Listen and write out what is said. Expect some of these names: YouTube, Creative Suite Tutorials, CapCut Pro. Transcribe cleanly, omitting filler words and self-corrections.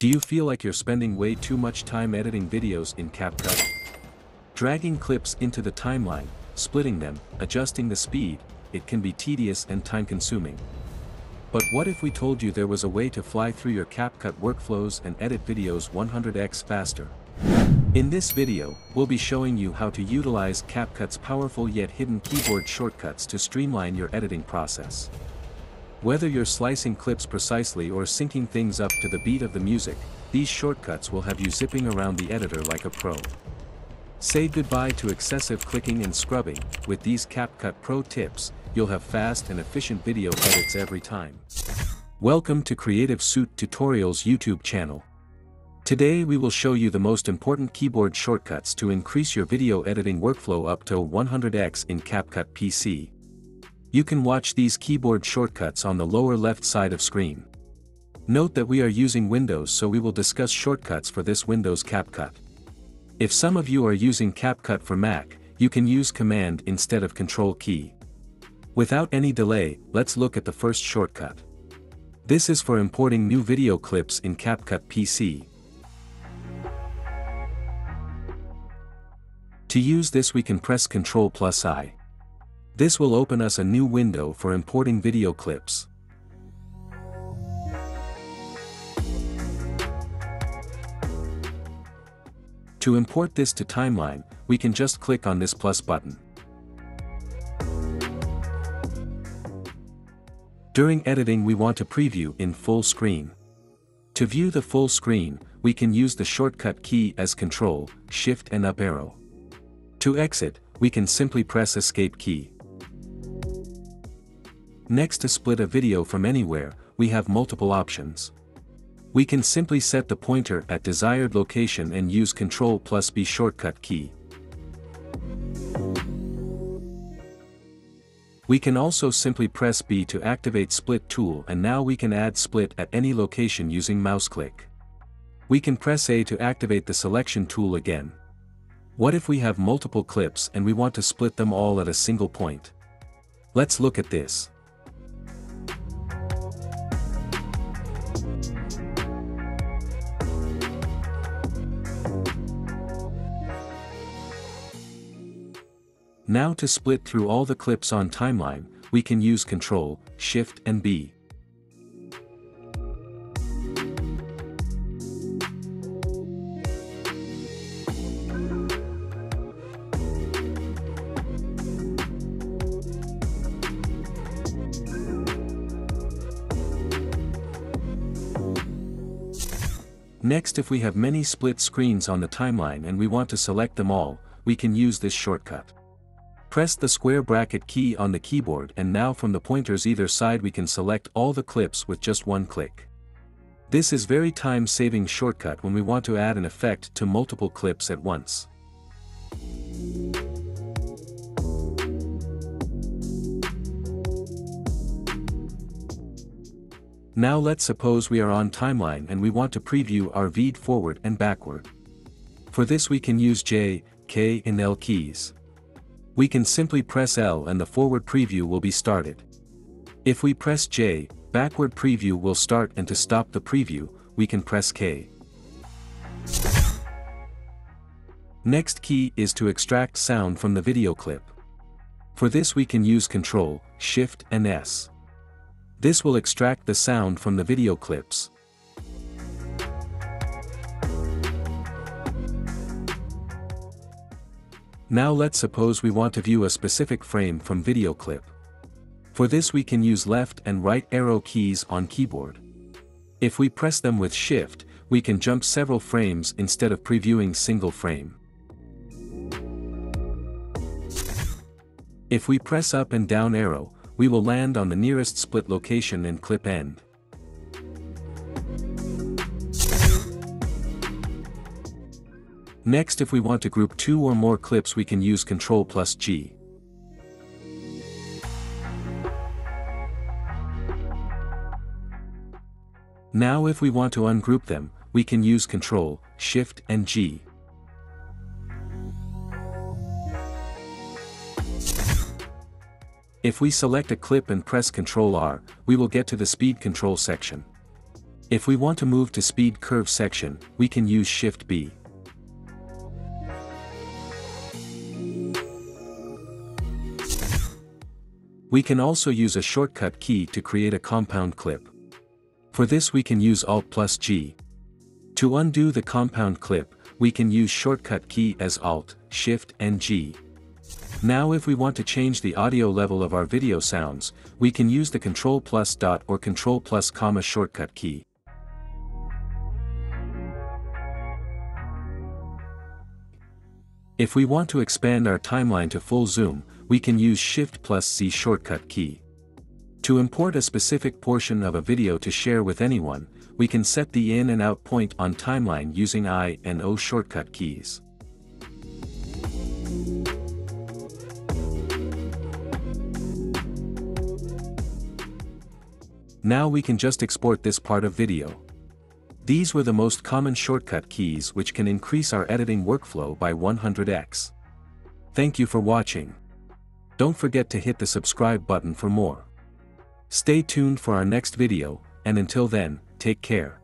Do you feel like you're spending way too much time editing videos in CapCut? Dragging clips into the timeline, splitting them, adjusting the speed, it can be tedious and time-consuming. But what if we told you there was a way to fly through your CapCut workflows and edit videos 100x faster? In this video, we'll be showing you how to utilize CapCut's powerful yet hidden keyboard shortcuts to streamline your editing process. Whether you're slicing clips precisely or syncing things up to the beat of the music, these shortcuts will have you zipping around the editor like a pro. Say goodbye to excessive clicking and scrubbing. With these CapCut Pro tips, you'll have fast and efficient video edits every time. Welcome to Creative Suit Tutorials YouTube channel. Today we will show you the most important keyboard shortcuts to increase your video editing workflow up to 100x in CapCut PC. You can watch these keyboard shortcuts on the lower left side of screen. Note that we are using Windows, so we will discuss shortcuts for this Windows CapCut. If some of you are using CapCut for Mac, you can use Command instead of Control key. Without any delay, let's look at the first shortcut. This is for importing new video clips in CapCut PC. To use this, we can press Control plus I. This will open us a new window for importing video clips. To import this to timeline, we can just click on this plus button. During editing, we want to preview in full screen. To view the full screen, we can use the shortcut key as Control, Shift and up arrow. To exit, we can simply press Escape key. Next, to split a video from anywhere, we have multiple options. We can simply set the pointer at desired location and use Ctrl plus B shortcut key. We can also simply press B to activate split tool, and now we can add split at any location using mouse click. We can press A to activate the selection tool again. What if we have multiple clips and we want to split them all at a single point? Let's look at this. Now, to split through all the clips on timeline, we can use Ctrl, Shift and B. Next, if we have many split screens on the timeline and we want to select them all, we can use this shortcut. Press the square bracket key on the keyboard, and now from the pointers either side we can select all the clips with just one click. This is very time-saving shortcut when we want to add an effect to multiple clips at once. Now let's suppose we are on timeline and we want to preview our feed forward and backward. For this we can use J, K and L keys. We can simply press L and the forward preview will be started. If we press J, backward preview will start, and to stop the preview, we can press K. Next key is to extract sound from the video clip. For this we can use Ctrl, Shift and S. This will extract the sound from the video clips. Now let's suppose we want to view a specific frame from video clip. For this we can use left and right arrow keys on keyboard. If we press them with Shift, we can jump several frames instead of previewing single frame. If we press up and down arrow, we will land on the nearest split location and clip end. Next, if we want to group two or more clips, we can use Ctrl plus G. Now, if we want to ungroup them, we can use Ctrl, Shift and G. If we select a clip and press Ctrl R, we will get to the speed control section. If we want to move to speed curve section, we can use Shift B. We can also use a shortcut key to create a compound clip. For this we can use Alt plus G. To undo the compound clip, we can use shortcut key as Alt, Shift and G. Now if we want to change the audio level of our video sounds, we can use the Control plus dot or Control plus comma shortcut key. If we want to expand our timeline to full zoom, we can use Shift plus C shortcut key. To import a specific portion of a video to share with anyone, we can set the in and out point on timeline using I and O shortcut keys. Now we can just export this part of video. These were the most common shortcut keys which can increase our editing workflow by 100x. Thank you for watching. Don't forget to hit the subscribe button for more. Stay tuned for our next video, and until then, take care.